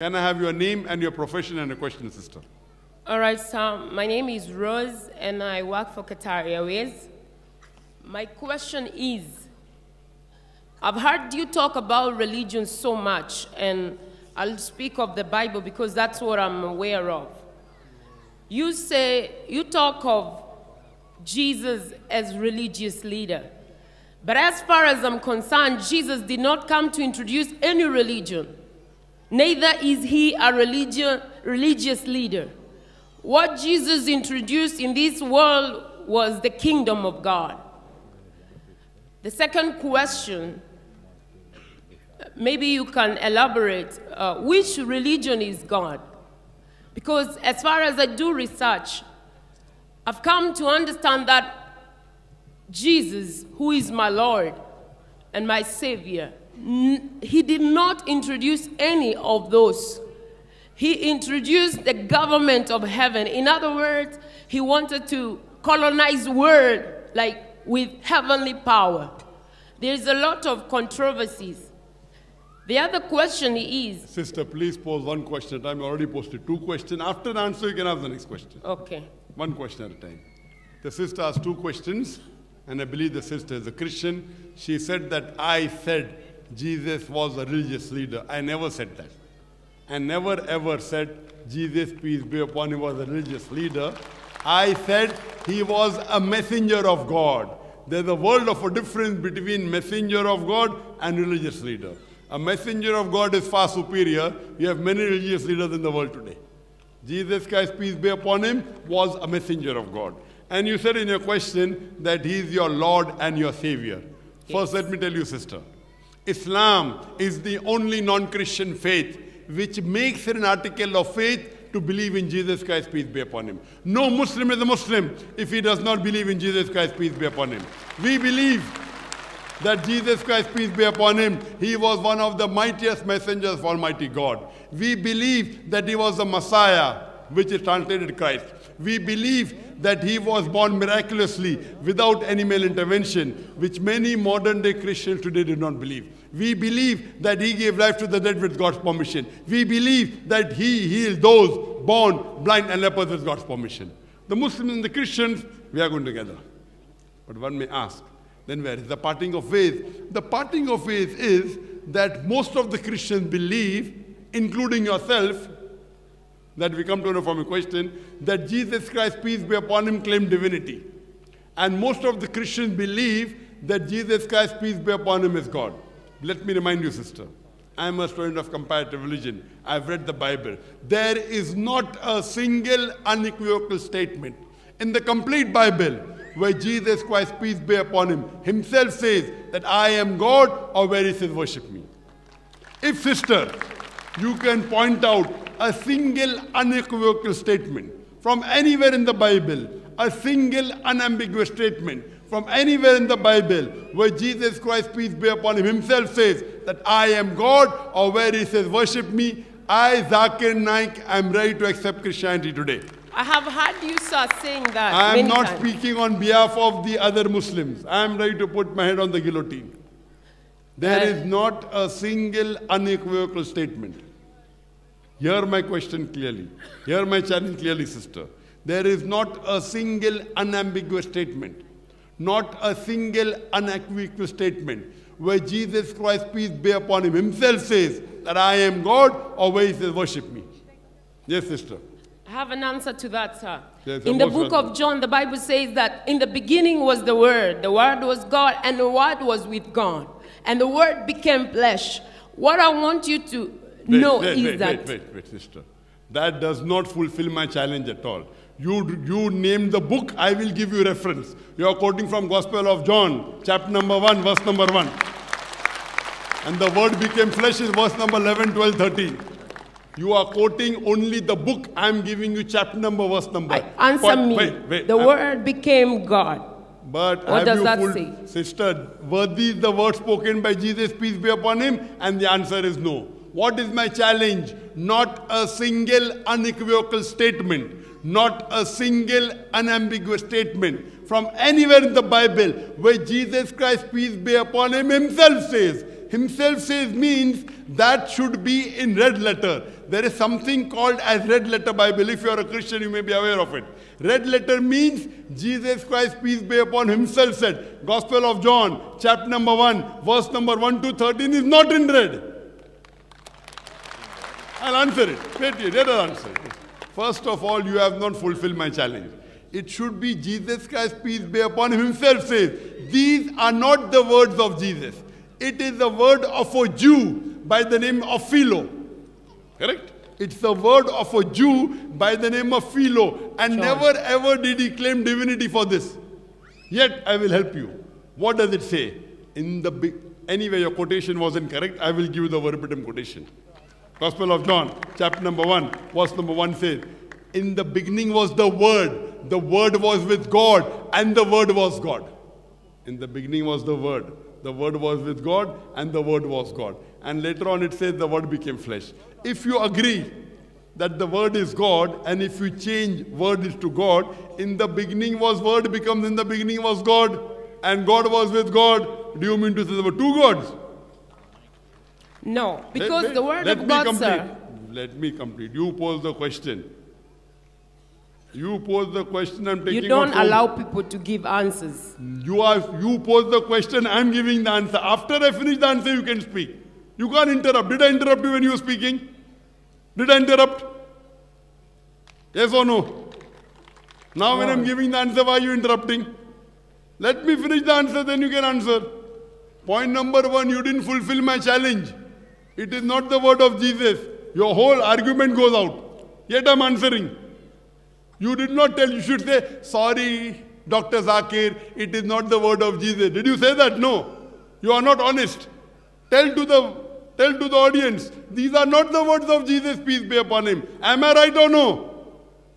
Can I have your name and your profession and a question, sister? All right, so my name is Rose, and I work for Qatar Airways. My question is, I've heard you talk about religion so much, and I'll speak of the Bible because that's what I'm aware of. You say, you talk of Jesus as religious leader. But as far as I'm concerned, Jesus did not come to introduce any religion. Neither is he a religious leader. What Jesus introduced in this world was the kingdom of God. The second question, maybe you can elaborate, which religion is God? Because as far as I do research, I've come to understand that Jesus, who is my Lord and my Savior, he did not introduce any of those. He introduced the government of heaven. In other words, he wanted to colonize the world like with heavenly power. There's a lot of controversies. The other question is... Sister, please pose one question at a time. I already posted two questions. After the answer, you can have the next question. Okay. One question at a time. The sister asked two questions, and I believe the sister is a Christian. She said that I said Jesus was a religious leader. I never said that. I never ever said Jesus, peace be upon him, was a religious leader. I said he was a messenger of God. There's a world of a difference between messenger of God and religious leader. A messenger of God is far superior. You have many religious leaders in the world today. Jesus Christ, peace be upon him, was a messenger of God. And you said in your question that he is your Lord and your Savior. Yes. First, let me tell you, sister, Islam is the only non-Christian faith which makes it an article of faith to believe in Jesus Christ, peace be upon him. No Muslim is a Muslim if he does not believe in Jesus Christ, peace be upon him. We believe that Jesus Christ, peace be upon him, he was one of the mightiest messengers of Almighty God. We believe that he was the Messiah, which is translated Christ. We believe that he was born miraculously without any male intervention, which many modern day Christians today do not believe. We believe that he gave life to the dead with God's permission. We believe that he healed those born blind and lepers with God's permission. The Muslims and the Christians, we are going together. But one may ask, then where is the parting of ways? The parting of ways is that most of the Christians believe, including yourself, that we come to know from a question, that Jesus Christ, peace be upon him, claimed divinity. And most of the Christians believe that Jesus Christ, peace be upon him, is God. Let me remind you, sister, I'm a student of comparative religion. I've read the Bible. There is not a single unequivocal statement in the complete Bible where Jesus Christ, peace be upon him, himself says that I am God, or where he says worship me. If, sister, you can point out a single unequivocal statement from anywhere in the Bible, a single unambiguous statement from anywhere in the Bible where Jesus Christ, peace be upon him, himself says that I am God, or where he says worship me, I, Zakir Naik, am ready to accept Christianity today. I have heard you, sir, saying that. I am not speaking on behalf of the other Muslims. I am ready to put my head on the guillotine. There is not a single unequivocal statement. Hear my question clearly. Hear my challenge clearly, sister. There is not a single unambiguous statement, not a single unequivocal statement where Jesus Christ, peace be upon him, himself says that I am God, or where he says worship me. Yes, sister. I have an answer to that, sir. Yes, in the book of John, the Bible says that in the beginning was the Word was God, and the Word was with God, and the Word became flesh. What I want you to know is that... Wait, sister. That does not fulfill my challenge at all. You name the book, I will give you reference. You are quoting from Gospel of John, chapter number 1, verse number 1. And the Word became flesh is verse number 11, 12, 13. You are quoting only the book. I am giving you chapter number, verse number. Word became God. But what does that say? Sister, were these the words spoken by Jesus, peace be upon him? And the answer is no. What is my challenge? Not a single unequivocal statement, not a single unambiguous statement from anywhere in the Bible where Jesus Christ, peace be upon him, himself says. Himself says means that should be in red letter. there is something called as Red Letter Bible. If you are a Christian, you may be aware of it. Red Letter means Jesus Christ, peace be upon him, said. Gospel of John, chapter number 1, verse number 1 to 13 is not in red. I'll answer it. Let us answer it. First of all, you have not fulfilled my challenge. It should be Jesus Christ, peace be upon him, himself says. These are not the words of Jesus. It is the word of a Jew by the name of Philo. Correct? It's the word of a Jew by the name of Philo. And sure, never ever did he claim divinity for this. Yet, I will help you. What does it say? In the big... Anyway, your quotation wasn't correct. I will give you the verbatim quotation. Gospel of John, chapter number 1, verse number 1 says, in the beginning was the Word. The Word was with God, and the Word was God. In the beginning was the Word. The Word was with God, and the Word was God. And later on it says the Word became flesh. If you agree that the Word is God, and if you change Word is to God, in the beginning was Word becomes in the beginning was God, and God was with God. Do you mean to say there were two gods? No, because the word of God, sir. Let me complete. You pose the question. You pose the question. I'm taking. You don't allow people to give answers. You pose the question. I'm giving the answer. After I finish the answer, you can speak. You can't interrupt. Did I interrupt you when you were speaking? Did I interrupt? Yes or no? Now when I'm giving the answer, why are you interrupting? Let me finish the answer, then you can answer. Point number 1, you didn't fulfill my challenge. It is not the word of Jesus. Your whole argument goes out. Yet I'm answering. You did not tell. You should say, sorry, Dr. Zakir, it is not the word of Jesus. Did you say that? No. You are not honest. Tell to the audience, these are not the words of Jesus, peace be upon him. Am I right or no?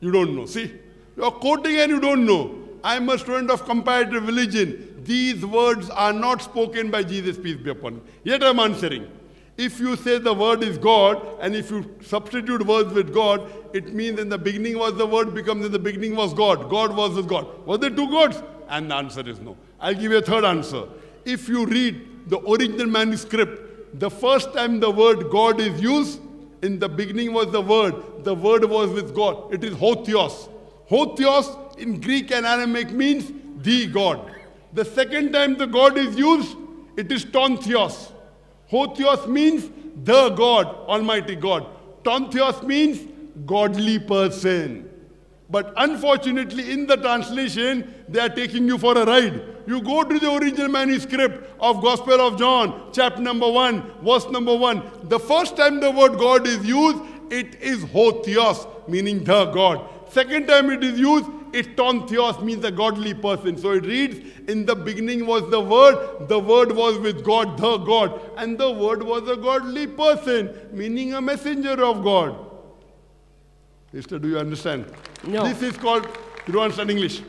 You don't know. See, you are quoting and you don't know. I am a student of comparative religion. These words are not spoken by Jesus, peace be upon him. Yet I am answering. If you say the word is God, and if you substitute words with God, it means in the beginning was the word, becomes in the beginning was God. God was with God. Were there two gods? And the answer is no. I'll give you a third answer. If you read the original manuscript, the first time the word God is used, in the beginning was the word was with God. It is ho theos. Ho theos in Greek and Aramaic means the God. The second time the God is used, it is Tontios. Hothios means the God, Almighty God. Tontios means godly person. But unfortunately, in the translation, they are taking you for a ride. You go to the original manuscript of Gospel of John, chapter number 1, verse number 1. The first time the word God is used, it is Hothios, meaning the God. Second time it is used, it's ton theos, means a godly person. So it reads, in the beginning was the Word was with God, the God. And the Word was a godly person, meaning a messenger of God. Sister, do you understand? No. This is called, you don't understand English.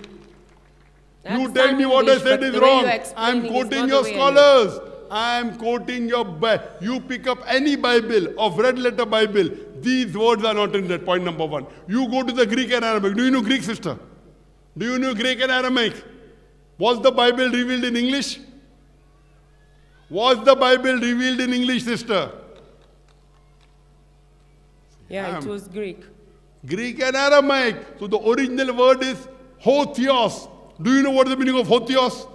You tell me what I said is wrong. I'm quoting your scholars. I'm quoting your Bible. You pick up any Bible of Red Letter Bible. These words are not in that, point number 1. You go to the Greek and Aramaic. Do you know Greek, sister? Do you know Greek and Aramaic? Was the Bible revealed in English? Was the Bible revealed in English, sister? Yeah, it was Greek. Greek and Aramaic. So the original word is ho theos. Do you know what the meaning of ho theos?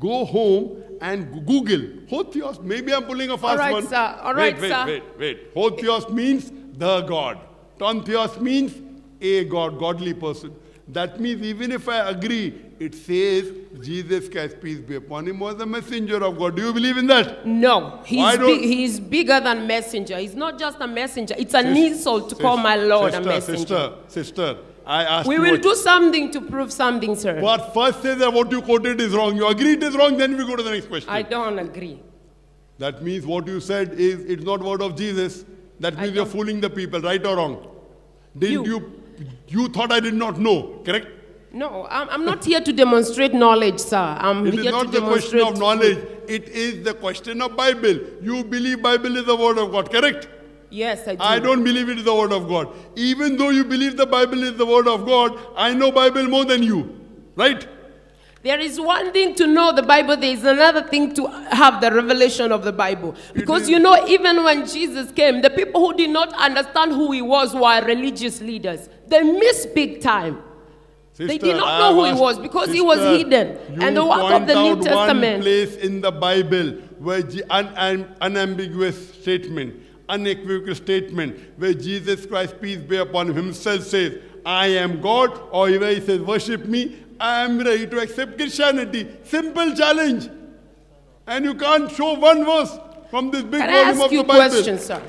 Go home and Google. Ho theos. Maybe I'm pulling a fast one. All right, sir. Wait. Ho theos means the God. Ton theos means a God, godly person. That means even if I agree, it says Jesus Christ, peace be upon him, was a messenger of God. Do you believe in that? No. He is bigger than messenger. He's not just a messenger. It's an insult to call my Lord a messenger. Sister, I asked you. We will do something to prove something, sir. But first say that what you quoted is wrong. You agree it is wrong, then we go to the next question. I don't agree. That means what you said is, it's not word of Jesus. That means you're fooling the people, right or wrong? You thought I did not know, correct? No, I'm not here to demonstrate knowledge, sir. It is not the question of knowledge. It is the question of Bible. You believe Bible is the word of God, correct? Yes, I do. I don't believe it is the word of God. Even though you believe the Bible is the word of God, I know Bible more than you, right? There is one thing to know the Bible. There is another thing to have the revelation of the Bible. Because you know, even when Jesus came, the people who did not understand who he was were religious leaders. They missed big time. Sister, they did not know who he was because he was hidden. And the work of the New Testament. One place in the Bible where the unambiguous statement, unequivocal statement, where Jesus Christ, peace be upon him, himself says, I am God, or where he says, worship me, I am ready to accept Christianity. Simple challenge. And you can't show one verse from this big volume of the Bible. Can I ask you a question, sir?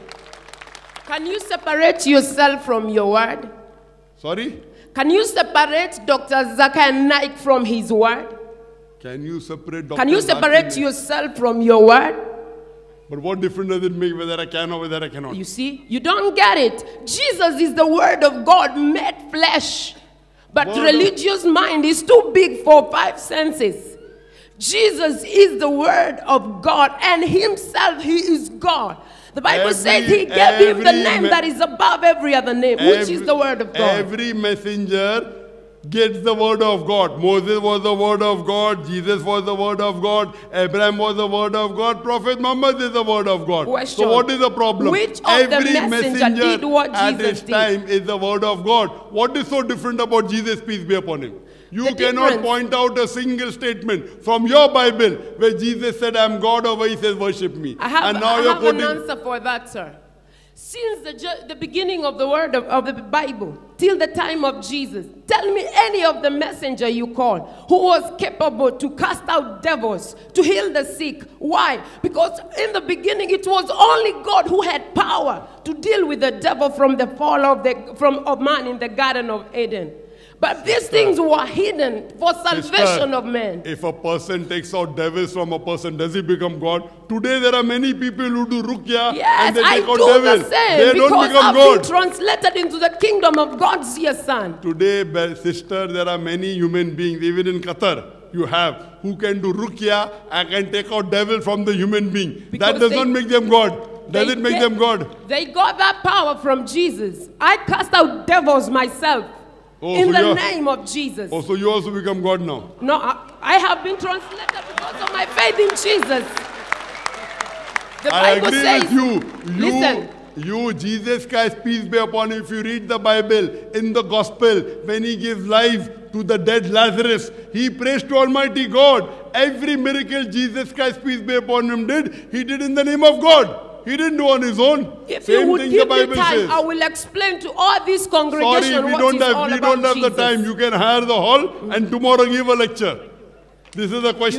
Can you separate yourself from your word? Sorry? Can you separate Dr. Zakir Naik from his word? Can you separate Dr. Can you separate yourself from your word? But what difference does it make whether I can or whether I cannot? You see, you don't get it. Jesus is the word of God made flesh. But religious mind is too big for 5 senses. Jesus is the word of God, and himself, he is God. The Bible says he gave him the name that is above every other name, which is the word of God. Every messenger gets the word of God. Moses was the word of God. Jesus was the word of God. Abraham was the word of God. Prophet Muhammad is the word of God. Question. So what is the problem? Which of the messenger did what Jesus did? At his time is the word of God. What is so different about Jesus, peace be upon him? You cannot point out a single statement from your Bible where Jesus said, I am God, or where he says, worship me. I have an answer for that, sir. Since the beginning of the word of the Bible till the time of Jesus, tell me any of the messenger you call who was capable to cast out devils, to heal the sick. Why? Because in the beginning it was only God who had power to deal with the devil from the fall of man in the Garden of Eden. But these things were hidden for salvation of men. If a person takes out devils from a person, does he become God? Today there are many people who do rukya and they take out devils. They don't become God. Translated into the kingdom of God's dear son. Today, sister, there are many human beings, even in Qatar, you have, who can do rukya and can take out devil from the human being. Because that does not make them God. Does it make them God? They got that power from Jesus. I cast out devils myself. In the name of Jesus. Oh, so you also become God now? No, I have been translated because of my faith in Jesus. The Bible says, listen. Jesus Christ, peace be upon him. If you read the Bible, in the Gospel, when he gives life to the dead Lazarus, he prays to Almighty God. Every miracle Jesus Christ, peace be upon him, did, he did in the name of God. He didn't do on his own. If you would give me time, I will explain to all this congregation. Sorry, we don't have the time. You can hire the hall and tomorrow give a lecture. This is the question.